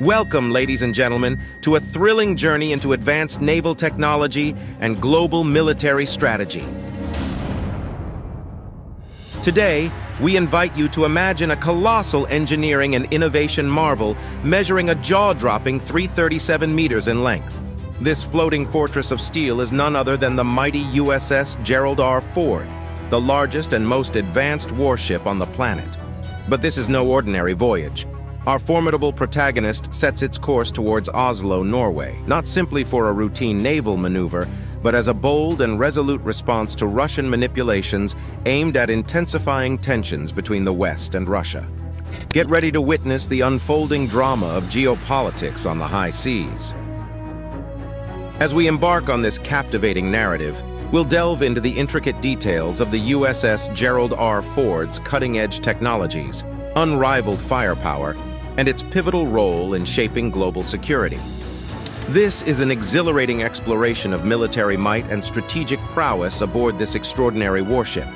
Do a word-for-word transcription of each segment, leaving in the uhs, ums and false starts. Welcome, ladies and gentlemen, to a thrilling journey into advanced naval technology and global military strategy. Today, we invite you to imagine a colossal engineering and innovation marvel measuring a jaw-dropping three hundred thirty-seven meters in length. This floating fortress of steel is none other than the mighty U S S Gerald R. Ford, the largest and most advanced warship on the planet. But this is no ordinary voyage. Our formidable protagonist sets its course towards Oslo, Norway, not simply for a routine naval maneuver, but as a bold and resolute response to Russian manipulations aimed at intensifying tensions between the West and Russia. Get ready to witness the unfolding drama of geopolitics on the high seas. As we embark on this captivating narrative, we'll delve into the intricate details of the U S S Gerald R. Ford's cutting-edge technologies, unrivaled firepower, and its pivotal role in shaping global security. This is an exhilarating exploration of military might and strategic prowess aboard this extraordinary warship.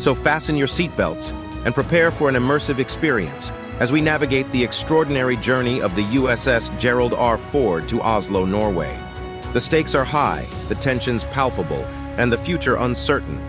So fasten your seatbelts and prepare for an immersive experience as we navigate the extraordinary journey of the U S S Gerald R. Ford to Oslo, Norway. The stakes are high, the tensions palpable, and the future uncertain.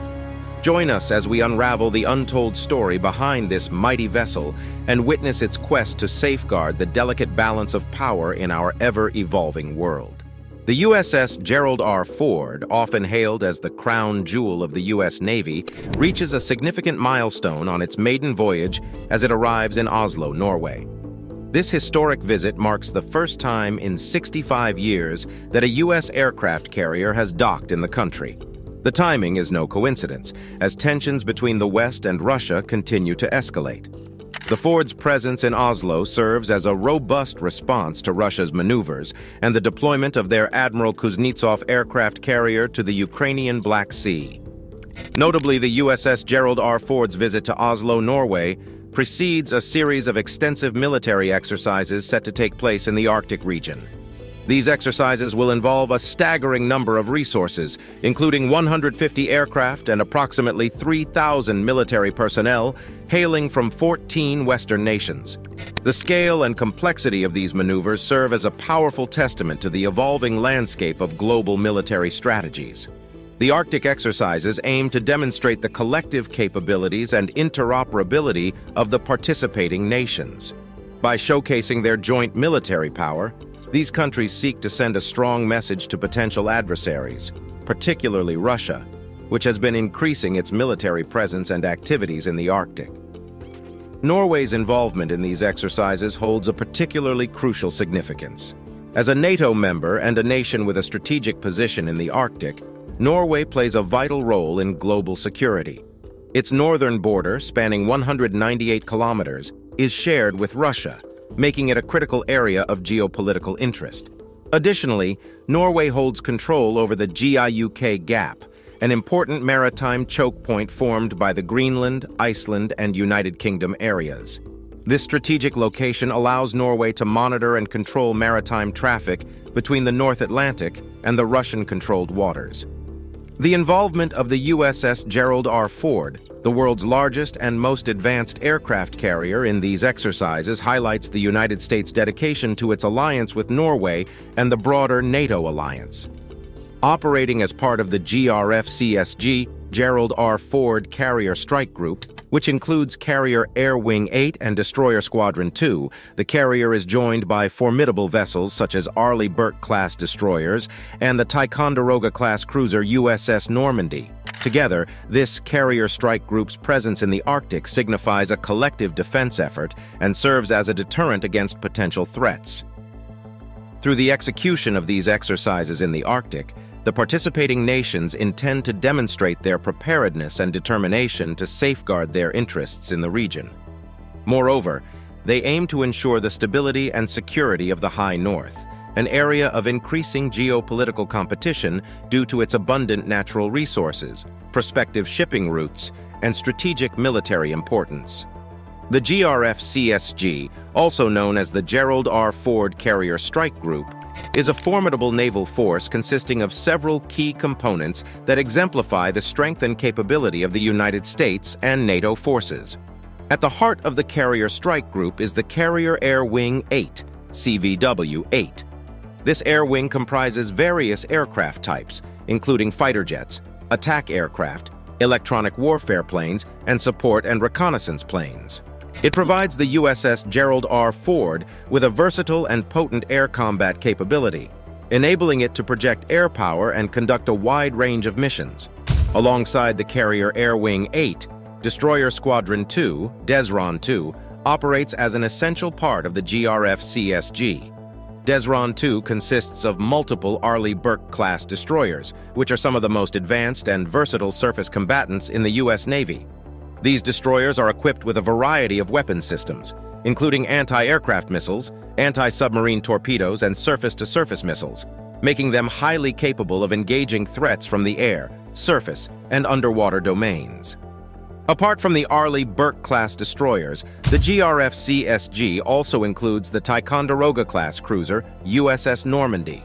Join us as we unravel the untold story behind this mighty vessel and witness its quest to safeguard the delicate balance of power in our ever-evolving world. The U S S Gerald R. Ford, often hailed as the crown jewel of the U S Navy, reaches a significant milestone on its maiden voyage as it arrives in Oslo, Norway. This historic visit marks the first time in sixty-five years that a U S aircraft carrier has docked in the country. The timing is no coincidence, as tensions between the West and Russia continue to escalate. The Ford's presence in Oslo serves as a robust response to Russia's maneuvers and the deployment of their Admiral Kuznetsov aircraft carrier to the Ukrainian Black Sea. Notably, the U S S Gerald R. Ford's visit to Oslo, Norway, precedes a series of extensive military exercises set to take place in the Arctic region. These exercises will involve a staggering number of resources, including one hundred fifty aircraft and approximately three thousand military personnel hailing from fourteen Western nations. The scale and complexity of these maneuvers serve as a powerful testament to the evolving landscape of global military strategies. The Arctic exercises aim to demonstrate the collective capabilities and interoperability of the participating nations. By showcasing their joint military power, these countries seek to send a strong message to potential adversaries, particularly Russia, which has been increasing its military presence and activities in the Arctic. Norway's involvement in these exercises holds a particularly crucial significance. As a NATO member and a nation with a strategic position in the Arctic, Norway plays a vital role in global security. Its northern border, spanning one hundred ninety-eight kilometers, is shared with Russia, making it a critical area of geopolitical interest. Additionally, Norway holds control over the G I U K Gap, an important maritime choke point formed by the Greenland, Iceland, and United Kingdom areas. This strategic location allows Norway to monitor and control maritime traffic between the North Atlantic and the Russian-controlled waters. The involvement of the U S S Gerald R. Ford, the world's largest and most advanced aircraft carrier, in these exercises highlights the United States' dedication to its alliance with Norway and the broader NATO alliance. Operating as part of the G R F C S G, Gerald R. Ford Carrier Strike Group, which includes Carrier Air Wing eight and Destroyer Squadron two, the carrier is joined by formidable vessels such as Arleigh Burke-class destroyers and the Ticonderoga-class cruiser U S S Normandy. Together, this Carrier Strike Group's presence in the Arctic signifies a collective defense effort and serves as a deterrent against potential threats. Through the execution of these exercises in the Arctic, the participating nations intend to demonstrate their preparedness and determination to safeguard their interests in the region. Moreover, they aim to ensure the stability and security of the High North, an area of increasing geopolitical competition due to its abundant natural resources, prospective shipping routes, and strategic military importance. The G R F C S G, also known as the Gerald R. Ford Carrier Strike Group, is a formidable naval force consisting of several key components that exemplify the strength and capability of the United States and NATO forces. At the heart of the Carrier Strike Group is the Carrier Air Wing eight, C V W eight. This air wing comprises various aircraft types, including fighter jets, attack aircraft, electronic warfare planes, and support and reconnaissance planes. It provides the U S S Gerald R. Ford with a versatile and potent air combat capability, enabling it to project air power and conduct a wide range of missions. Alongside the Carrier Air Wing eight, Destroyer Squadron two, DESRON two, operates as an essential part of the G R F C S G. DESRON two consists of multiple Arleigh Burke-class destroyers, which are some of the most advanced and versatile surface combatants in the U S Navy. These destroyers are equipped with a variety of weapon systems, including anti-aircraft missiles, anti-submarine torpedoes, and surface-to-surface missiles, making them highly capable of engaging threats from the air, surface, and underwater domains. Apart from the Arleigh Burke-class destroyers, the G R F C S G also includes the Ticonderoga-class cruiser U S S Normandy.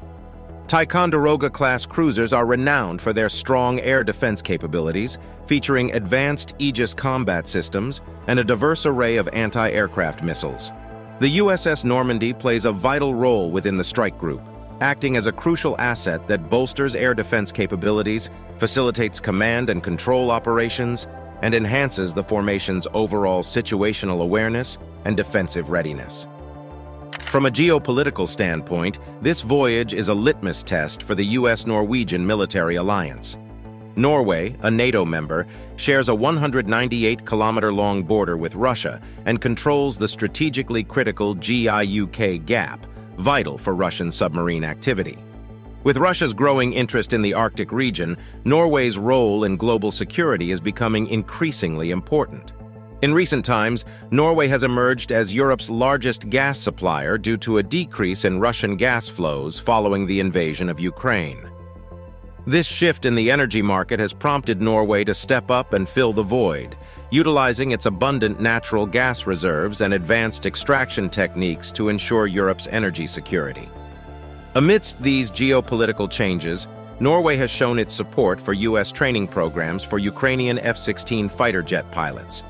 Ticonderoga-class cruisers are renowned for their strong air defense capabilities, featuring advanced Aegis combat systems and a diverse array of anti-aircraft missiles. The U S S Normandy plays a vital role within the strike group, acting as a crucial asset that bolsters air defense capabilities, facilitates command and control operations, and enhances the formation's overall situational awareness and defensive readiness. From a geopolitical standpoint, this voyage is a litmus test for the U S Norwegian military alliance. Norway, a NATO member, shares a one hundred ninety-eight kilometer long border with Russia and controls the strategically critical G I U K Gap, vital for Russian submarine activity. With Russia's growing interest in the Arctic region, Norway's role in global security is becoming increasingly important. In recent times, Norway has emerged as Europe's largest gas supplier due to a decrease in Russian gas flows following the invasion of Ukraine. This shift in the energy market has prompted Norway to step up and fill the void, utilizing its abundant natural gas reserves and advanced extraction techniques to ensure Europe's energy security. Amidst these geopolitical changes, Norway has shown its support for U S training programs for Ukrainian F sixteen fighter jet pilots.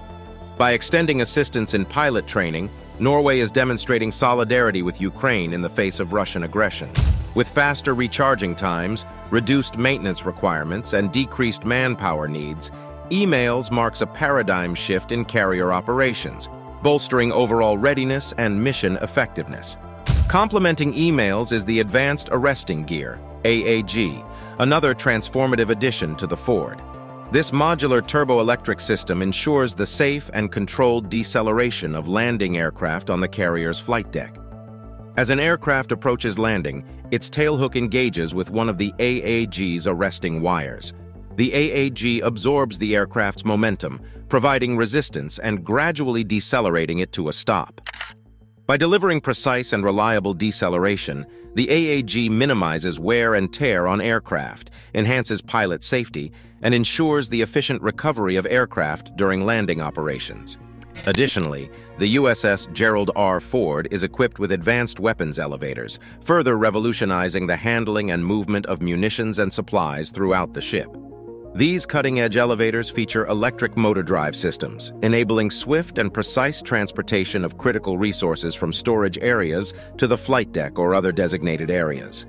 By extending assistance in pilot training, Norway is demonstrating solidarity with Ukraine in the face of Russian aggression. With faster recharging times, reduced maintenance requirements, and decreased manpower needs, EMALS marks a paradigm shift in carrier operations, bolstering overall readiness and mission effectiveness. Complementing EMALS is the Advanced Arresting Gear, A A G, another transformative addition to the Ford. This modular turboelectric system ensures the safe and controlled deceleration of landing aircraft on the carrier's flight deck. As an aircraft approaches landing, its tailhook engages with one of the A A G's arresting wires. The A A G absorbs the aircraft's momentum, providing resistance and gradually decelerating it to a stop. By delivering precise and reliable deceleration, the A A G minimizes wear and tear on aircraft, enhances pilot safety, and ensures the efficient recovery of aircraft during landing operations. Additionally, the U S S Gerald R. Ford is equipped with advanced weapons elevators, further revolutionizing the handling and movement of munitions and supplies throughout the ship. These cutting-edge elevators feature electric motor drive systems, enabling swift and precise transportation of critical resources from storage areas to the flight deck or other designated areas.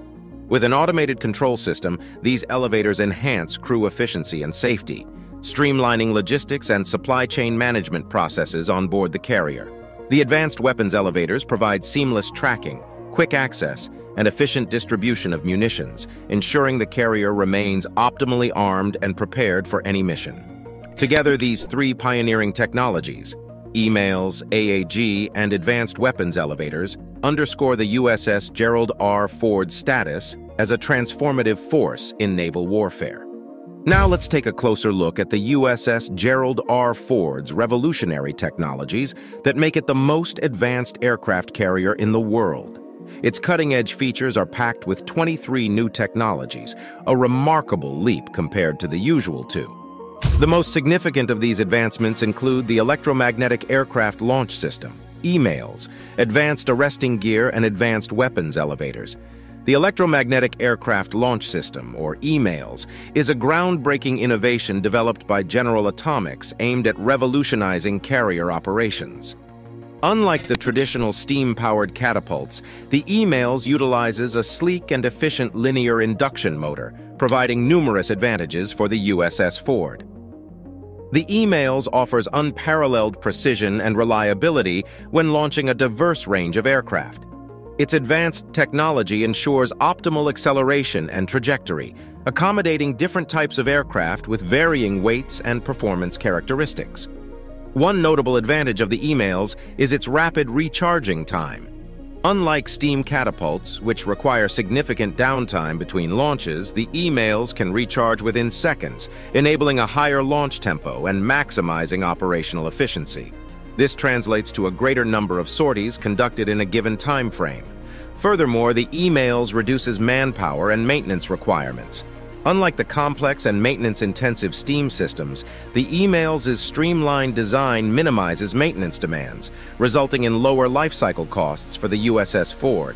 With an automated control system, these elevators enhance crew efficiency and safety, streamlining logistics and supply chain management processes on board the carrier. The advanced weapons elevators provide seamless tracking, quick access, and efficient distribution of munitions, ensuring the carrier remains optimally armed and prepared for any mission. Together, these three pioneering technologies, EMALS, A A G, and advanced weapons elevators, underscore the U S S Gerald R. Ford's status as a transformative force in naval warfare. Now let's take a closer look at the U S S Gerald R. Ford's revolutionary technologies that make it the most advanced aircraft carrier in the world. Its cutting-edge features are packed with twenty-three new technologies, a remarkable leap compared to the usual two. The most significant of these advancements include the Electromagnetic Aircraft Launch System, EMALS, Advanced Arresting Gear, and Advanced Weapons Elevators. The Electromagnetic Aircraft Launch System, or EMALS, is a groundbreaking innovation developed by General Atomics aimed at revolutionizing carrier operations. Unlike the traditional steam-powered catapults, the EMALS utilizes a sleek and efficient linear induction motor, providing numerous advantages for the U S S Ford. The EMALS offers unparalleled precision and reliability when launching a diverse range of aircraft. Its advanced technology ensures optimal acceleration and trajectory, accommodating different types of aircraft with varying weights and performance characteristics. One notable advantage of the EMALS is its rapid recharging time. Unlike steam catapults, which require significant downtime between launches, the EMALS can recharge within seconds, enabling a higher launch tempo and maximizing operational efficiency. This translates to a greater number of sorties conducted in a given time frame. Furthermore, the EMALS reduces manpower and maintenance requirements. Unlike the complex and maintenance-intensive steam systems, the EMALS's streamlined design minimizes maintenance demands, resulting in lower lifecycle costs for the U S S Ford.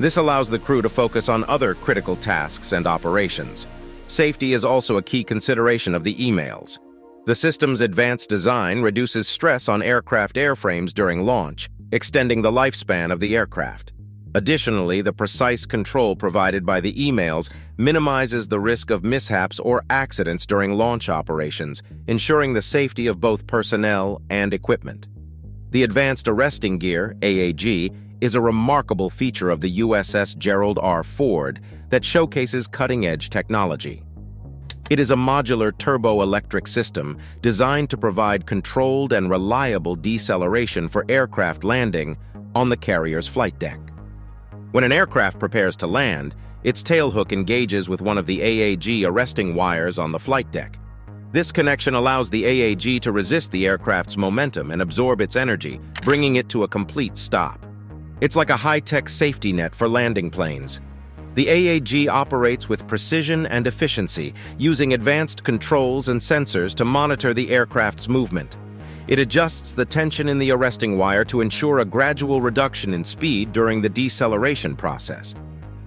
This allows the crew to focus on other critical tasks and operations. Safety is also a key consideration of the EMALS. The system's advanced design reduces stress on aircraft airframes during launch, extending the lifespan of the aircraft. Additionally, the precise control provided by the EMALS minimizes the risk of mishaps or accidents during launch operations, ensuring the safety of both personnel and equipment. The Advanced Arresting Gear, A A G, is a remarkable feature of the U S S Gerald R. Ford that showcases cutting-edge technology. It is a modular turboelectric system designed to provide controlled and reliable deceleration for aircraft landing on the carrier's flight deck. When an aircraft prepares to land, its tailhook engages with one of the A A G arresting wires on the flight deck. This connection allows the A A G to resist the aircraft's momentum and absorb its energy, bringing it to a complete stop. It's like a high-tech safety net for landing planes. The A A G operates with precision and efficiency, using advanced controls and sensors to monitor the aircraft's movement. It adjusts the tension in the arresting wire to ensure a gradual reduction in speed during the deceleration process.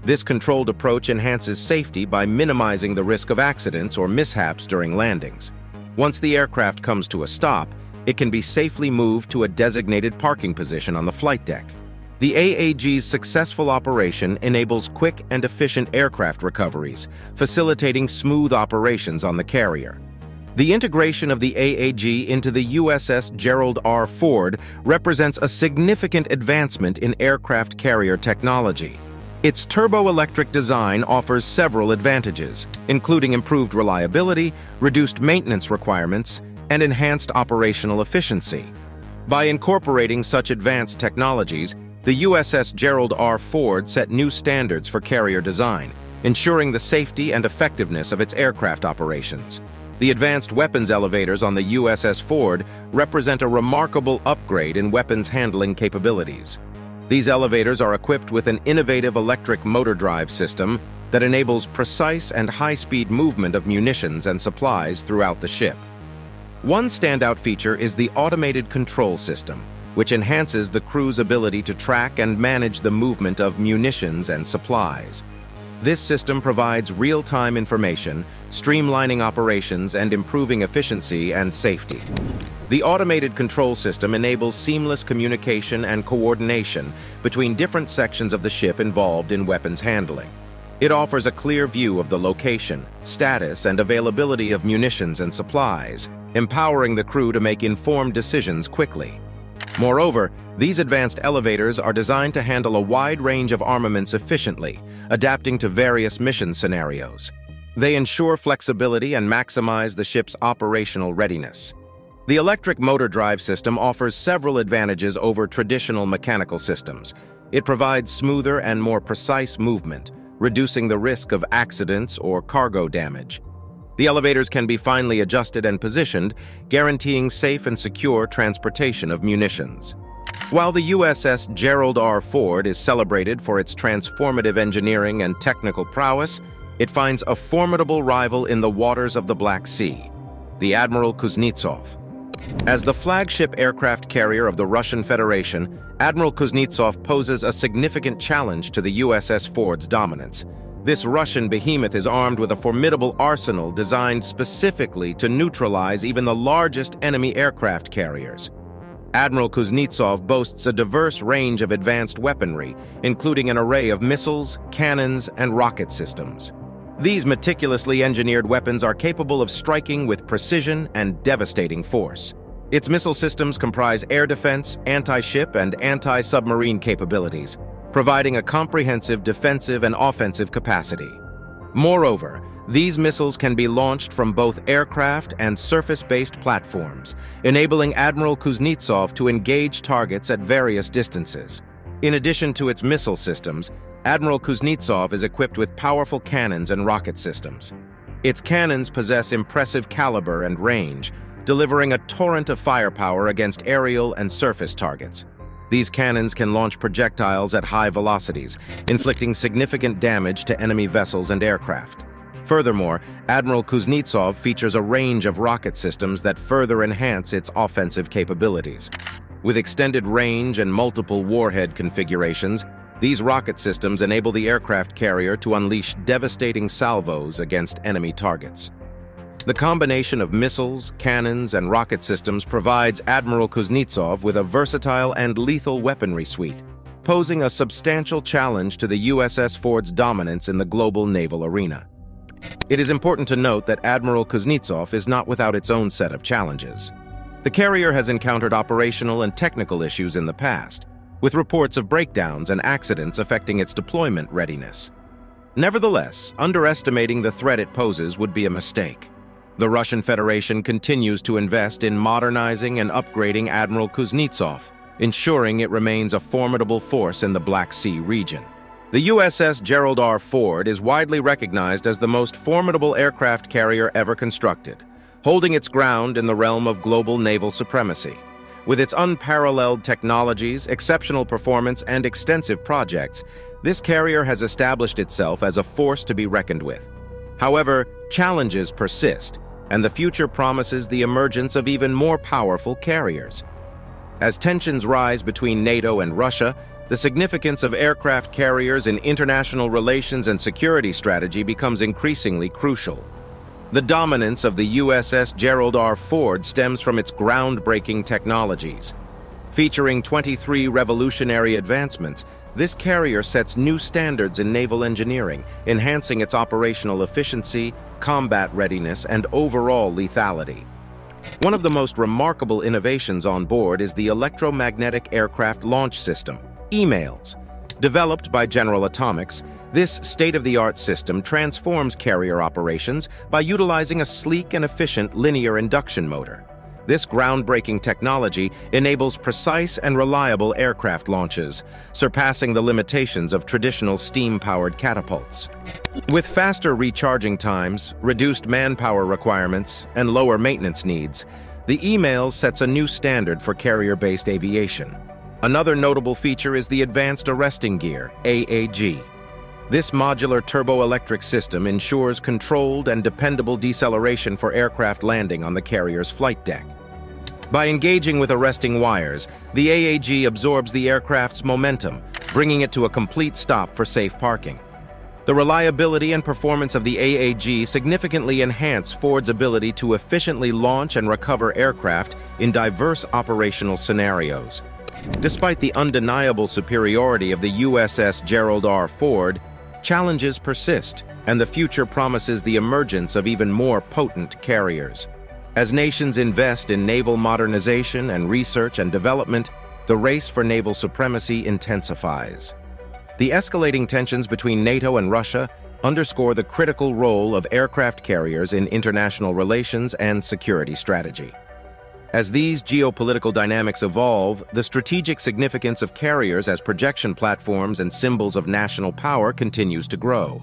This controlled approach enhances safety by minimizing the risk of accidents or mishaps during landings. Once the aircraft comes to a stop, it can be safely moved to a designated parking position on the flight deck. The A A G's successful operation enables quick and efficient aircraft recoveries, facilitating smooth operations on the carrier. The integration of the A A G into the U S S Gerald R. Ford represents a significant advancement in aircraft carrier technology. Its turboelectric design offers several advantages, including improved reliability, reduced maintenance requirements, and enhanced operational efficiency. By incorporating such advanced technologies, the U S S Gerald R. Ford set new standards for carrier design, ensuring the safety and effectiveness of its aircraft operations. The advanced weapons elevators on the U S S Ford represent a remarkable upgrade in weapons handling capabilities. These elevators are equipped with an innovative electric motor drive system that enables precise and high-speed movement of munitions and supplies throughout the ship. One standout feature is the automated control system, which enhances the crew's ability to track and manage the movement of munitions and supplies. This system provides real-time information, streamlining operations and improving efficiency and safety. The automated control system enables seamless communication and coordination between different sections of the ship involved in weapons handling. It offers a clear view of the location, status, and availability of munitions and supplies, empowering the crew to make informed decisions quickly. Moreover, these advanced elevators are designed to handle a wide range of armaments efficiently, adapting to various mission scenarios. They ensure flexibility and maximize the ship's operational readiness. The electric motor drive system offers several advantages over traditional mechanical systems. It provides smoother and more precise movement, reducing the risk of accidents or cargo damage. The elevators can be finely adjusted and positioned, guaranteeing safe and secure transportation of munitions. While the U S S Gerald R. Ford is celebrated for its transformative engineering and technical prowess, it finds a formidable rival in the waters of the Black Sea, the Admiral Kuznetsov. As the flagship aircraft carrier of the Russian Federation, Admiral Kuznetsov poses a significant challenge to the U S S Ford's dominance. This Russian behemoth is armed with a formidable arsenal designed specifically to neutralize even the largest enemy aircraft carriers. Admiral Kuznetsov boasts a diverse range of advanced weaponry, including an array of missiles, cannons, and rocket systems. These meticulously engineered weapons are capable of striking with precision and devastating force. Its missile systems comprise air defense, anti-ship, and anti-submarine capabilities, providing a comprehensive defensive and offensive capacity. Moreover, these missiles can be launched from both aircraft and surface-based platforms, enabling Admiral Kuznetsov to engage targets at various distances. In addition to its missile systems, Admiral Kuznetsov is equipped with powerful cannons and rocket systems. Its cannons possess impressive caliber and range, delivering a torrent of firepower against aerial and surface targets. These cannons can launch projectiles at high velocities, inflicting significant damage to enemy vessels and aircraft. Furthermore, Admiral Kuznetsov features a range of rocket systems that further enhance its offensive capabilities. With extended range and multiple warhead configurations, these rocket systems enable the aircraft carrier to unleash devastating salvos against enemy targets. The combination of missiles, cannons, and rocket systems provides Admiral Kuznetsov with a versatile and lethal weaponry suite, posing a substantial challenge to the U S S Ford's dominance in the global naval arena. It is important to note that Admiral Kuznetsov is not without its own set of challenges. The carrier has encountered operational and technical issues in the past, with reports of breakdowns and accidents affecting its deployment readiness. Nevertheless, underestimating the threat it poses would be a mistake. The Russian Federation continues to invest in modernizing and upgrading Admiral Kuznetsov, ensuring it remains a formidable force in the Black Sea region. The U S S Gerald R. Ford is widely recognized as the most formidable aircraft carrier ever constructed, holding its ground in the realm of global naval supremacy. With its unparalleled technologies, exceptional performance, and extensive projects, this carrier has established itself as a force to be reckoned with. However, challenges persist, and the future promises the emergence of even more powerful carriers. As tensions rise between NATO and Russia, the significance of aircraft carriers in international relations and security strategy becomes increasingly crucial. The dominance of the U S S Gerald R. Ford stems from its groundbreaking technologies. Featuring twenty-three revolutionary advancements, this carrier sets new standards in naval engineering, enhancing its operational efficiency, combat readiness, and overall lethality. One of the most remarkable innovations on board is the Electromagnetic Aircraft Launch System, EMALS. Developed by General Atomics, this state-of-the-art system transforms carrier operations by utilizing a sleek and efficient linear induction motor. This groundbreaking technology enables precise and reliable aircraft launches, surpassing the limitations of traditional steam-powered catapults. With faster recharging times, reduced manpower requirements, and lower maintenance needs, the EMALS sets a new standard for carrier-based aviation. Another notable feature is the Advanced Arresting Gear, A A G. This modular turboelectric system ensures controlled and dependable deceleration for aircraft landing on the carrier's flight deck. By engaging with arresting wires, the A A G absorbs the aircraft's momentum, bringing it to a complete stop for safe parking. The reliability and performance of the A A G significantly enhance Ford's ability to efficiently launch and recover aircraft in diverse operational scenarios. Despite the undeniable superiority of the U S S Gerald R. Ford, challenges persist, and the future promises the emergence of even more potent carriers. As nations invest in naval modernization and research and development, the race for naval supremacy intensifies. The escalating tensions between NATO and Russia underscore the critical role of aircraft carriers in international relations and security strategy. As these geopolitical dynamics evolve, the strategic significance of carriers as projection platforms and symbols of national power continues to grow.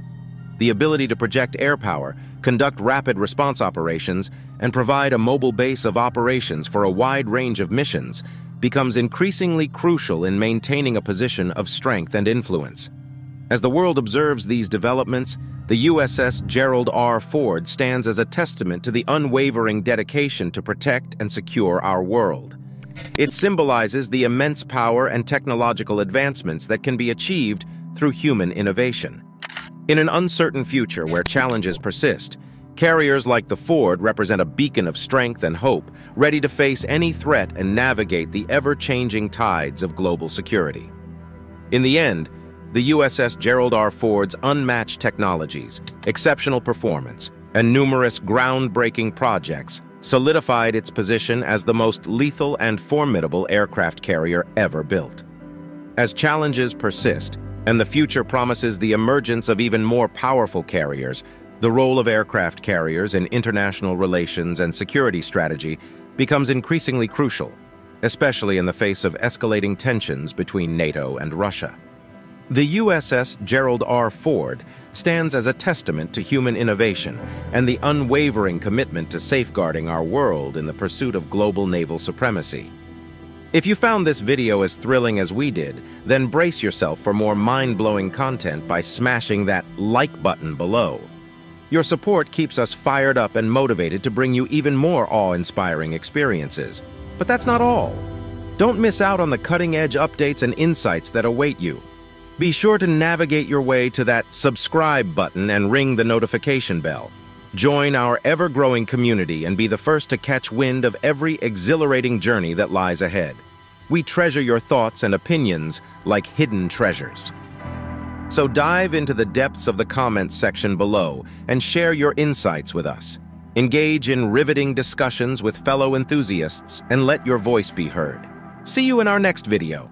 The ability to project air power, conduct rapid response operations, and provide a mobile base of operations for a wide range of missions becomes increasingly crucial in maintaining a position of strength and influence. As the world observes these developments, the U S S Gerald R. Ford stands as a testament to the unwavering dedication to protect and secure our world. It symbolizes the immense power and technological advancements that can be achieved through human innovation. In an uncertain future where challenges persist, Carriers like the Ford represent a beacon of strength and hope, ready to face any threat and navigate the ever-changing tides of global security. In the end, the U S S Gerald R. Ford's unmatched technologies, exceptional performance, and numerous groundbreaking projects solidified its position as the most lethal and formidable aircraft carrier ever built. As challenges persist, and the future promises the emergence of even more powerful carriers, the role of aircraft carriers in international relations and security strategy becomes increasingly crucial, especially in the face of escalating tensions between NATO and Russia. The U S S Gerald R. Ford stands as a testament to human innovation and the unwavering commitment to safeguarding our world in the pursuit of global naval supremacy. If you found this video as thrilling as we did, then brace yourself for more mind-blowing content by smashing that like button below. Your support keeps us fired up and motivated to bring you even more awe-inspiring experiences. But that's not all. Don't miss out on the cutting-edge updates and insights that await you. Be sure to navigate your way to that subscribe button and ring the notification bell. Join our ever-growing community and be the first to catch wind of every exhilarating journey that lies ahead. We treasure your thoughts and opinions like hidden treasures. So dive into the depths of the comments section below and share your insights with us. Engage in riveting discussions with fellow enthusiasts and let your voice be heard. See you in our next video.